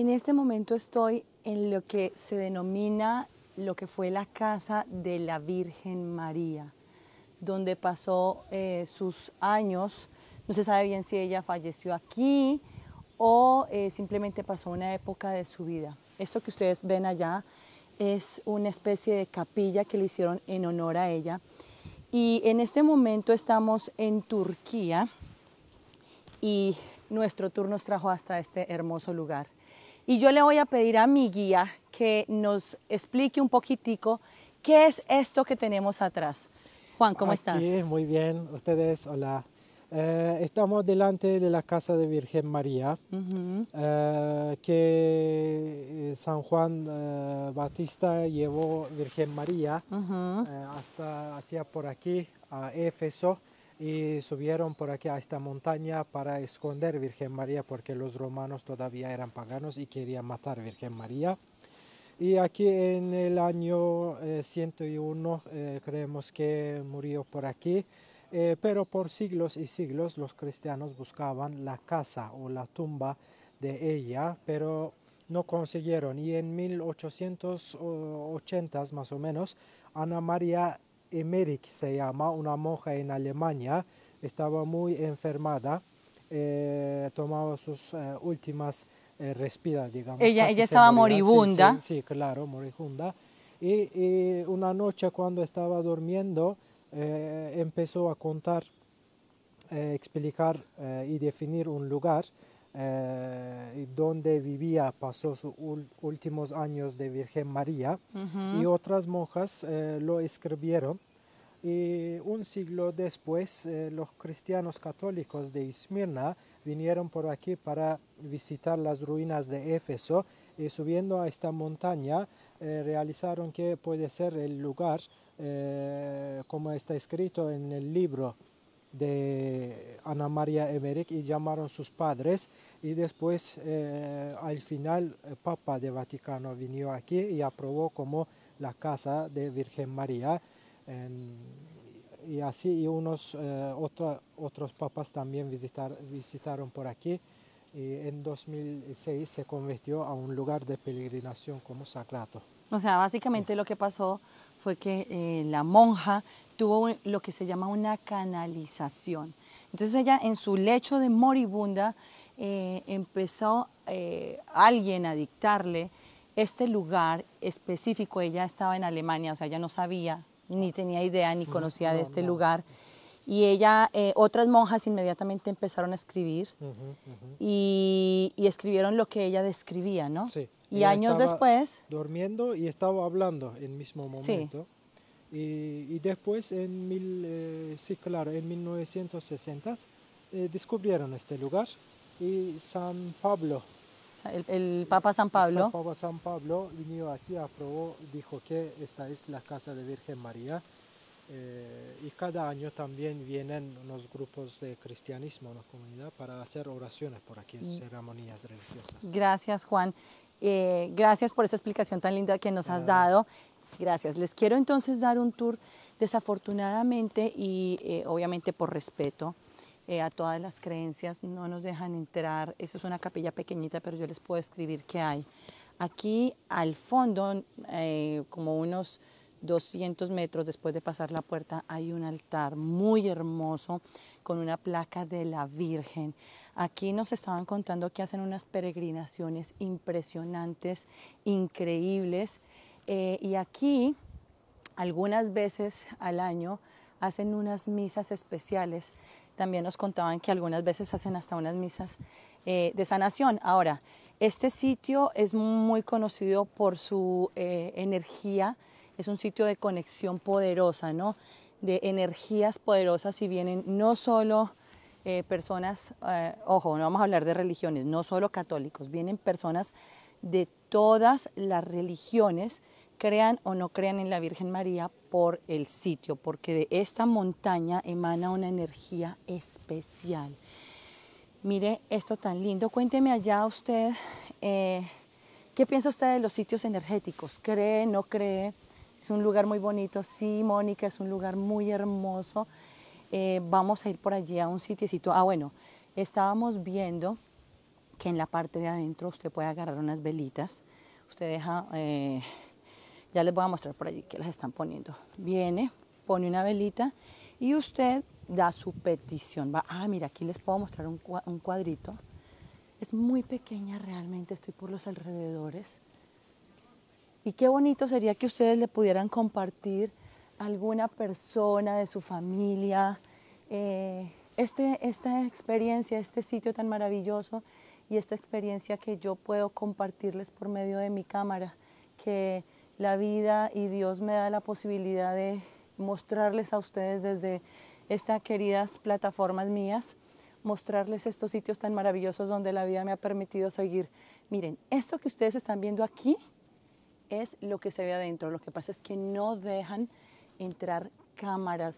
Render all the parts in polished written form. En este momento estoy en lo que se denomina lo que fue la casa de la Virgen María, donde pasó sus años. No se sabe bien si ella falleció aquí o simplemente pasó una época de su vida. Esto que ustedes ven allá es una especie de capilla que le hicieron en honor a ella. Y en este momento estamos en Turquía y nuestro tour nos trajo hasta este hermoso lugar. Y yo le voy a pedir a mi guía que nos explique un poquitico qué es esto que tenemos atrás. Juan, ¿cómo estás? Sí, muy bien. Ustedes, hola. Estamos delante de la casa de Virgen María, que San Juan Bautista llevó Virgen María hacia por aquí, a Éfeso, y subieron por aquí a esta montaña para esconder Virgen María, porque los romanos todavía eran paganos y querían matar Virgen María. Y aquí en el año 101 creemos que murió por aquí. Pero por siglos y siglos los cristianos buscaban la casa o la tumba de ella, pero no consiguieron. Y en 1880 más o menos, Ana María Emmerich se llama, una monja en Alemania, estaba muy enfermada, tomaba sus últimas respiras, digamos. Ella estaba moribunda. Sí, sí, claro, moribunda. Y una noche cuando estaba durmiendo, empezó a contar, explicar y definir un lugar donde vivía, pasó sus últimos años de Virgen María, y otras monjas lo escribieron. Y un siglo después los cristianos católicos de Esmirna vinieron por aquí para visitar las ruinas de Éfeso, y subiendo a esta montaña realizaron que puede ser el lugar, como está escrito en el libro de Ana María Emmerich, y llamaron sus padres, y después al final el Papa de Vaticano vino aquí y aprobó como la casa de Virgen María, y así y unos otros papas también visitaron por aquí, y en 2006 se convirtió a un lugar de peregrinación como sagrado. O sea, básicamente sí, lo que pasó fue que la monja tuvo lo que se llama una canalización. Entonces ella en su lecho de moribunda empezó alguien a dictarle este lugar específico. Ella estaba en Alemania, o sea, ella no sabía, ni tenía idea, ni conocía de este lugar. Y ella, otras monjas inmediatamente empezaron a escribir y escribieron lo que ella describía, ¿no? Sí. Y años después... durmiendo y estaba hablando en el mismo momento. Sí. Y después, en 1960, descubrieron este lugar. Y San Pablo, el Papa San Pablo. El Papa San Pablo vino aquí, aprobó, dijo que esta es la casa de Virgen María. Y cada año también vienen unos grupos de cristianismo en la comunidad para hacer oraciones por aquí, ceremonias religiosas. Gracias, Juan. Gracias por esta explicación tan linda que nos has dado. Gracias. Les quiero entonces dar un tour, desafortunadamente y obviamente por respeto a todas las creencias, no nos dejan entrar. Eso es una capilla pequeñita, pero yo les puedo escribir qué hay. Aquí al fondo, como unos 200 metros después de pasar la puerta, hay un altar muy hermoso con una placa de la Virgen. Aquí nos estaban contando que hacen unas peregrinaciones impresionantes, increíbles, y aquí algunas veces al año hacen unas misas especiales. También nos contaban que algunas veces hacen hasta unas misas de sanación. Ahora, este sitio es muy conocido por su energía. Es un sitio de conexión poderosa, ¿no? De energías poderosas, y vienen no solo personas, ojo, no vamos a hablar de religiones, no solo católicos, vienen personas de todas las religiones, crean o no crean en la Virgen María, por el sitio, porque de esta montaña emana una energía especial. Mire esto tan lindo. Cuénteme allá usted, ¿qué piensa usted de los sitios energéticos? ¿Cree, no cree? Es un lugar muy bonito. Sí, Mónica, es un lugar muy hermoso. Vamos a ir por allí a un sitiecito. Ah, bueno, estábamos viendo que en la parte de adentro usted puede agarrar unas velitas. Usted deja, ya les voy a mostrar por allí que las están poniendo. Viene, pone una velita y usted da su petición. Va, mira, aquí les puedo mostrar un cuadrito. Es muy pequeña realmente, estoy por los alrededores. Y qué bonito sería que ustedes le pudieran compartir a alguna persona de su familia esta experiencia, este sitio tan maravilloso y esta experiencia que yo puedo compartirles por medio de mi cámara, que la vida y Dios me da la posibilidad de mostrarles a ustedes desde estas queridas plataformas mías, mostrarles estos sitios tan maravillosos donde la vida me ha permitido seguir. Miren, esto que ustedes están viendo aquí es lo que se ve adentro. Lo que pasa es que no dejan entrar cámaras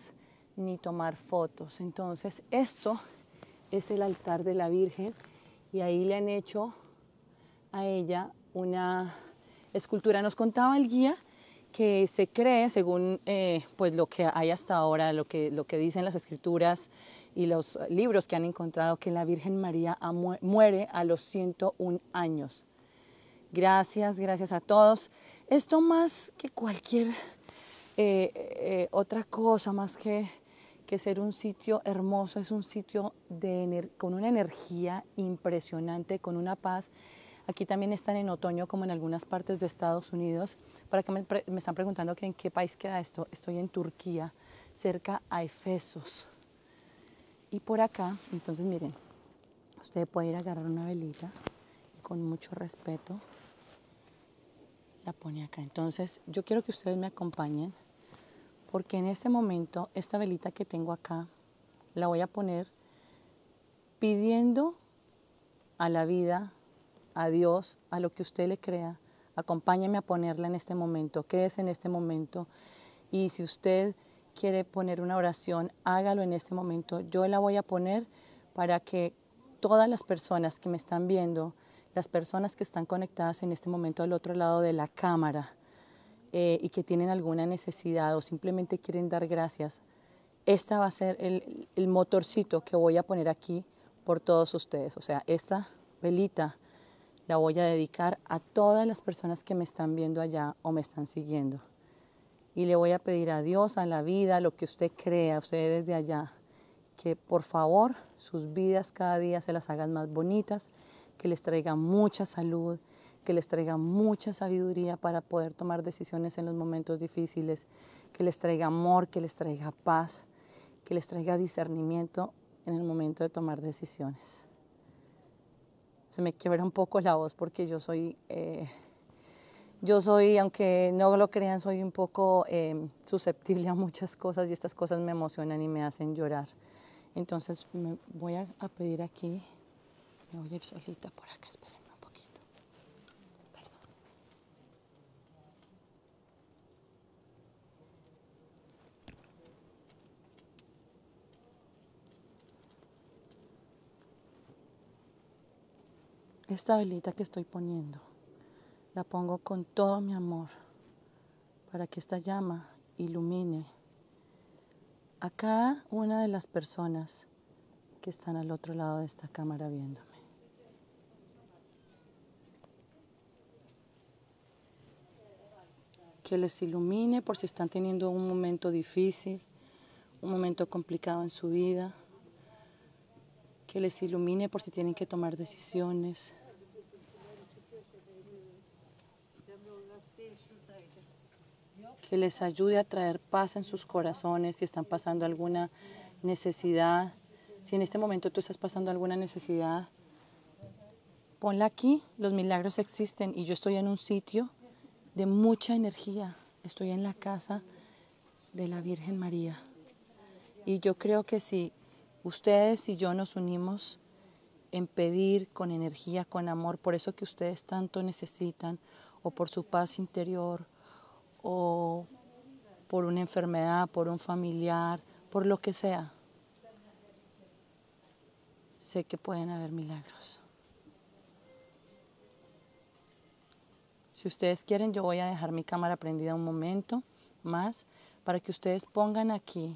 ni tomar fotos. Entonces, esto es el altar de la Virgen y ahí le han hecho a ella una escultura. Nos contaba el guía que se cree, según pues lo que hay hasta ahora, lo que dicen las escrituras y los libros que han encontrado, que la Virgen María muere a los 101 años. Gracias a todos. Esto más que cualquier otra cosa, más que ser un sitio hermoso, es un sitio con una energía impresionante, con una paz. Aquí también están en otoño, como en algunas partes de Estados Unidos. Para que me están preguntando que en qué país queda esto. Estoy en Turquía, cerca a Éfeso. Y por acá, entonces miren, usted puede ir a agarrar una velita y con mucho respeto la pone acá. Entonces yo quiero que ustedes me acompañen, porque en este momento esta velita que tengo acá la voy a poner pidiendo a la vida, a Dios, a lo que usted le crea. Acompáñeme a ponerla en este momento, quédese en este momento, y si usted quiere poner una oración, hágalo en este momento. Yo la voy a poner para que todas las personas que me están viendo, las personas que están conectadas en este momento al otro lado de la cámara y que tienen alguna necesidad o simplemente quieren dar gracias, esta va a ser el motorcito que voy a poner aquí por todos ustedes. O sea, esta velita la voy a dedicar a todas las personas que me están viendo allá o me están siguiendo. Y le voy a pedir a Dios, a la vida, a lo que usted crea, usted desde allá, que por favor sus vidas cada día se las hagan más bonitas, que les traiga mucha salud, que les traiga mucha sabiduría para poder tomar decisiones en los momentos difíciles, que les traiga amor, que les traiga paz, que les traiga discernimiento en el momento de tomar decisiones. Se me quiebra un poco la voz porque yo soy, aunque no lo crean, soy un poco susceptible a muchas cosas, y estas cosas me emocionan y me hacen llorar. Entonces me voy a pedir aquí, me voy a ir solita por acá, espérenme un poquito. Perdón. Esta velita que estoy poniendo, la pongo con todo mi amor para que esta llama ilumine a cada una de las personas que están al otro lado de esta cámara viéndome. Que les ilumine por si están teniendo un momento difícil, un momento complicado en su vida. Que les ilumine por si tienen que tomar decisiones. Que les ayude a traer paz en sus corazones si están pasando alguna necesidad. Si en este momento tú estás pasando alguna necesidad, ponla aquí. Los milagros existen, y yo estoy en un sitio de mucha energía. Estoy en la casa de la Virgen María. Y yo creo que si ustedes y yo nos unimos en pedir con energía, con amor, por eso que ustedes tanto necesitan, o por su paz interior, o por una enfermedad, por un familiar, por lo que sea, sé que pueden haber milagros. Si ustedes quieren, yo voy a dejar mi cámara prendida un momento más para que ustedes pongan aquí,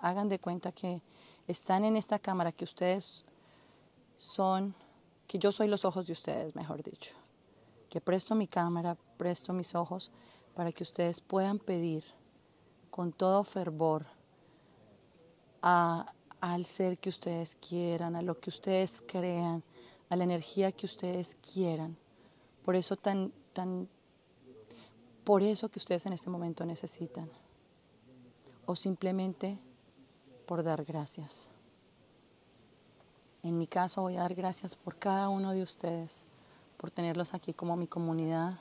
hagan de cuenta que están en esta cámara, que ustedes son que yo soy los ojos de ustedes, mejor dicho, que presto mi cámara, presto mis ojos para que ustedes puedan pedir con todo fervor al ser que ustedes quieran, a lo que ustedes crean, a la energía que ustedes quieran. Por eso por eso que ustedes en este momento necesitan, o simplemente por dar gracias. En mi caso voy a dar gracias por cada uno de ustedes, por tenerlos aquí como mi comunidad,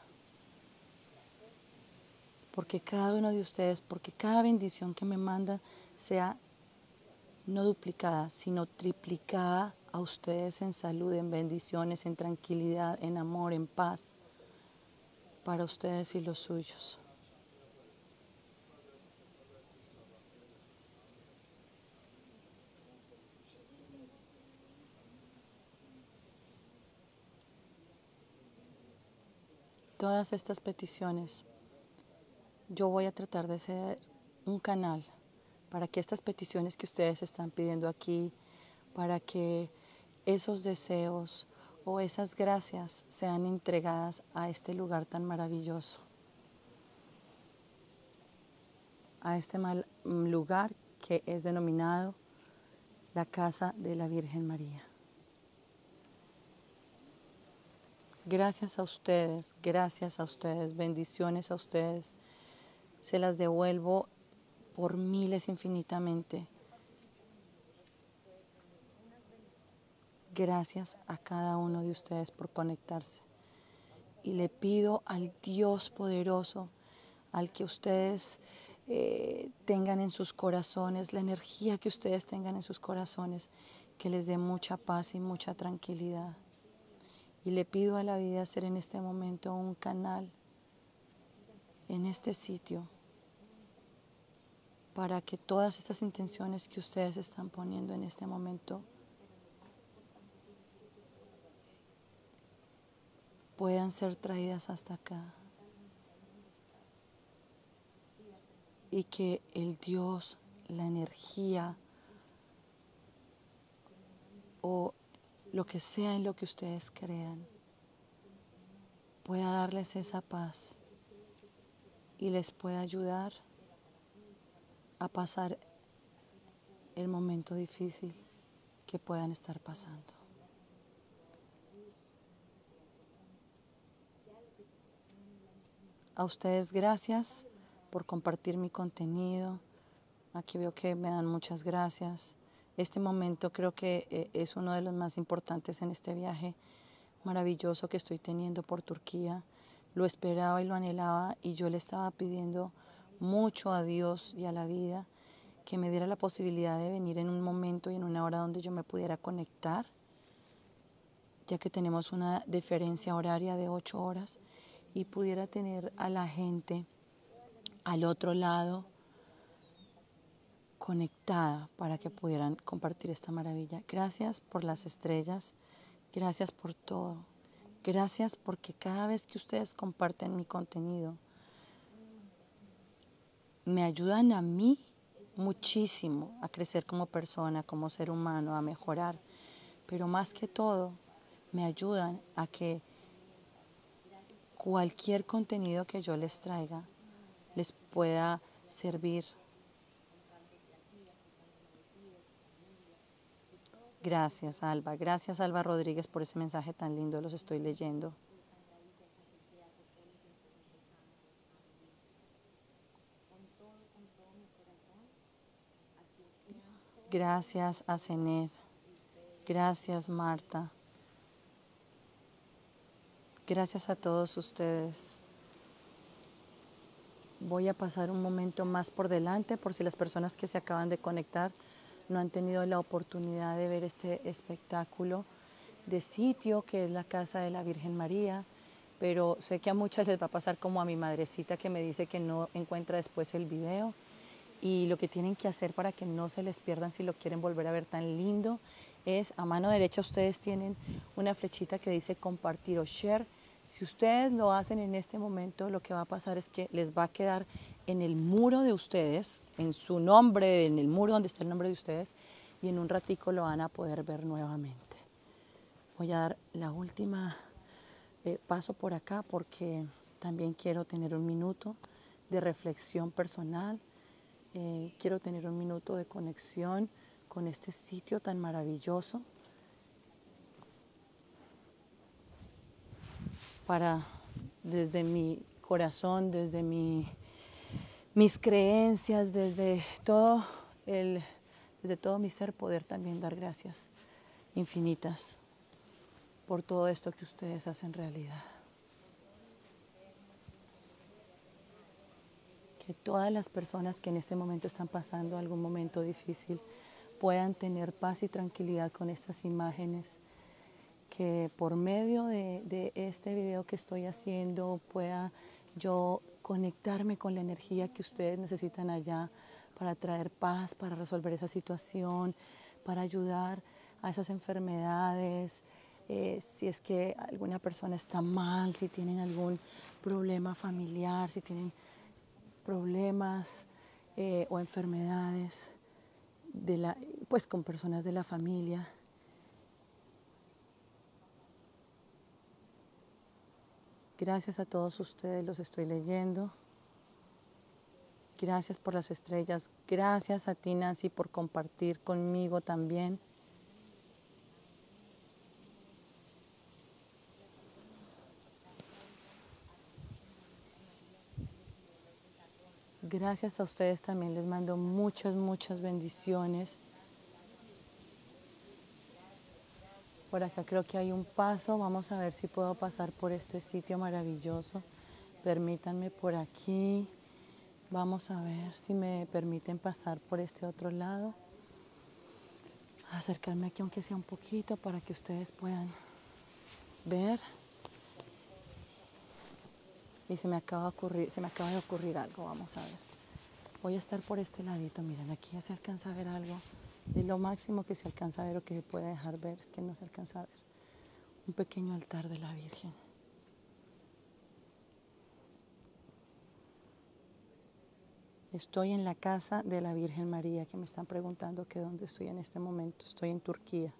porque cada uno de ustedes, porque cada bendición que me mandan sea no duplicada, sino triplicada a ustedes en salud, en bendiciones, en tranquilidad, en amor, en paz, para ustedes y los suyos. Todas estas peticiones, yo voy a tratar de ser un canal para que estas peticiones que ustedes están pidiendo aquí, para que esos deseos o esas gracias sean entregadas a este lugar tan maravilloso, a este lugar que es denominado la Casa de la Virgen María. Gracias a ustedes, bendiciones a ustedes. Se las devuelvo por miles infinitamente. Gracias a cada uno de ustedes por conectarse. Y le pido al Dios poderoso, al que ustedes tengan en sus corazones, la energía que ustedes tengan en sus corazones, que les dé mucha paz y mucha tranquilidad. Y le pido a la vida ser en este momento un canal, en este sitio, para que todas estas intenciones que ustedes están poniendo en este momento puedan ser traídas hasta acá. Y que el Dios, la energía o lo que sea en lo que ustedes crean, pueda darles esa paz y les pueda ayudar a pasar el momento difícil que puedan estar pasando. A ustedes gracias por compartir mi contenido. Aquí veo que me dan muchas gracias. Este momento creo que es uno de los más importantes en este viaje maravilloso que estoy teniendo por Turquía. Lo esperaba y lo anhelaba, y yo le estaba pidiendo mucho a Dios y a la vida que me diera la posibilidad de venir en un momento y en una hora donde yo me pudiera conectar, ya que tenemos una diferencia horaria de 8 horas, y pudiera tener a la gente al otro lado conectada para que pudieran compartir esta maravilla. Gracias por las estrellas, gracias por todo, gracias porque cada vez que ustedes comparten mi contenido me ayudan a mí muchísimo a crecer como persona, como ser humano, a mejorar, pero más que todo me ayudan a que cualquier contenido que yo les traiga les pueda servir. Gracias Alba Rodríguez por ese mensaje tan lindo, los estoy leyendo. Gracias a Zened, gracias Marta, gracias a todos ustedes. Voy a pasar un momento más por delante por si las personas que se acaban de conectar no han tenido la oportunidad de ver este espectáculo de sitio que es la Casa de la Virgen María, pero sé que a muchas les va a pasar como a mi madrecita, que me dice que no encuentra después el video, y lo que tienen que hacer para que no se les pierdan si lo quieren volver a ver tan lindo es, a mano derecha ustedes tienen una flechita que dice compartir o share. Si ustedes lo hacen en este momento, lo que va a pasar es que les va a quedar en el muro de ustedes, en su nombre, en el muro donde está el nombre de ustedes, y en un ratico lo van a poder ver nuevamente. Voy a dar la última paso por acá porque también quiero tener un minuto de reflexión personal. Quiero tener un minuto de conexión con este sitio tan maravilloso para desde mi corazón, desde mis creencias, desde todo mi ser poder también dar gracias infinitas por todo esto que ustedes hacen realidad. Que todas las personas que en este momento están pasando algún momento difícil puedan tener paz y tranquilidad con estas imágenes, que por medio de este video que estoy haciendo pueda yo conectarme con la energía que ustedes necesitan allá para traer paz, para resolver esa situación, para ayudar a esas enfermedades. Si es que alguna persona está mal, si tienen algún problema familiar, si tienen problemas o enfermedades pues con personas de la familia. Gracias a todos ustedes, los estoy leyendo. Gracias por las estrellas. Gracias a ti, Nancy, por compartir conmigo también. Gracias a ustedes también, les mando muchas, muchas bendiciones. Por acá creo que hay un paso, vamos a ver si puedo pasar por este sitio maravilloso. Permítanme por aquí, vamos a ver si me permiten pasar por este otro lado. Acercarme aquí aunque sea un poquito para que ustedes puedan ver. Y se me acaba de ocurrir algo, vamos a ver. Voy a estar por este ladito, miren, aquí ya se alcanza a ver algo. Y lo máximo que se alcanza a ver o que se puede dejar ver es que no se alcanza a ver. Un pequeño altar de la Virgen. Estoy en la casa de la Virgen María, que me están preguntando que dónde estoy en este momento. Estoy en Turquía.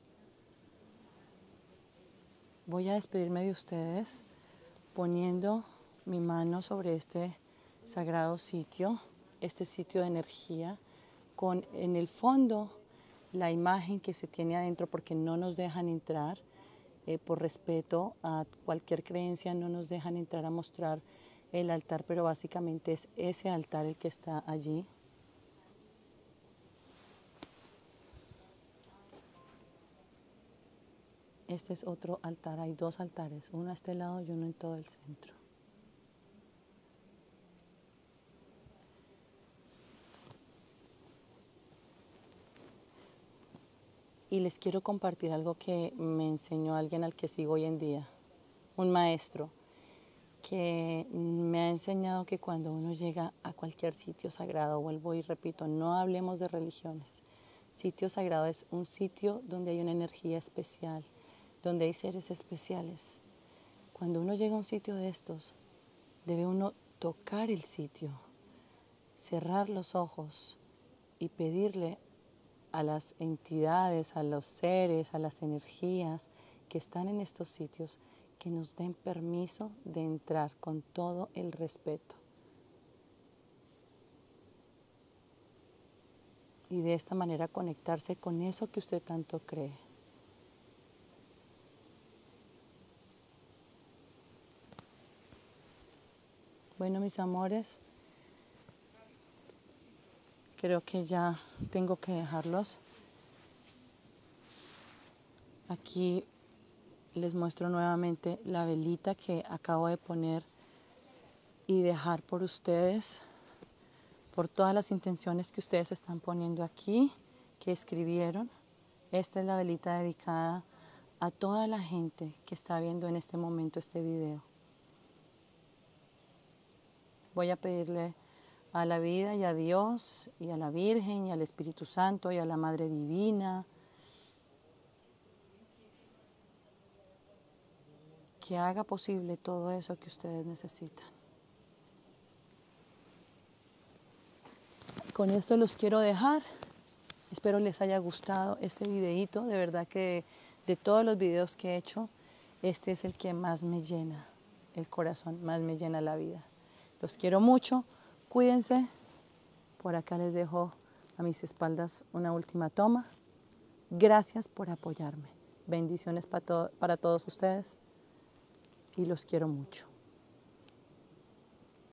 Voy a despedirme de ustedes poniendo mi mano sobre este sagrado sitio, este sitio de energía, con en el fondo la imagen que se tiene adentro, porque no nos dejan entrar, por respeto a cualquier creencia, no nos dejan entrar a mostrar el altar, pero básicamente es ese altar el que está allí. Este es otro altar, hay dos altares, uno a este lado y uno en todo el centro. Y les quiero compartir algo que me enseñó alguien al que sigo hoy en día, un maestro, que me ha enseñado que cuando uno llega a cualquier sitio sagrado, vuelvo y repito, no hablemos de religiones. Sitio sagrado es un sitio donde hay una energía especial, donde hay seres especiales. Cuando uno llega a un sitio de estos, debe uno tocar el sitio, cerrar los ojos y pedirle a las entidades, a los seres, a las energías que están en estos sitios, que nos den permiso de entrar con todo el respeto. Y de esta manera conectarse con eso que usted tanto cree. Bueno, mis amores, creo que ya tengo que dejarlos. Aquí les muestro nuevamente la velita que acabo de poner y dejar por ustedes, por todas las intenciones que ustedes están poniendo aquí, que escribieron. Esta es la velita dedicada a toda la gente que está viendo en este momento este video. Voy a pedirle a la vida y a Dios y a la Virgen y al Espíritu Santo y a la Madre Divina que haga posible todo eso que ustedes necesitan. Con esto los quiero dejar. Espero les haya gustado este videíto. De verdad que de todos los videos que he hecho, este es el que más me llena el corazón, más me llena la vida. Los quiero mucho, cuídense. Por acá les dejo a mis espaldas una última toma. Gracias por apoyarme. Bendiciones para todos ustedes y los quiero mucho.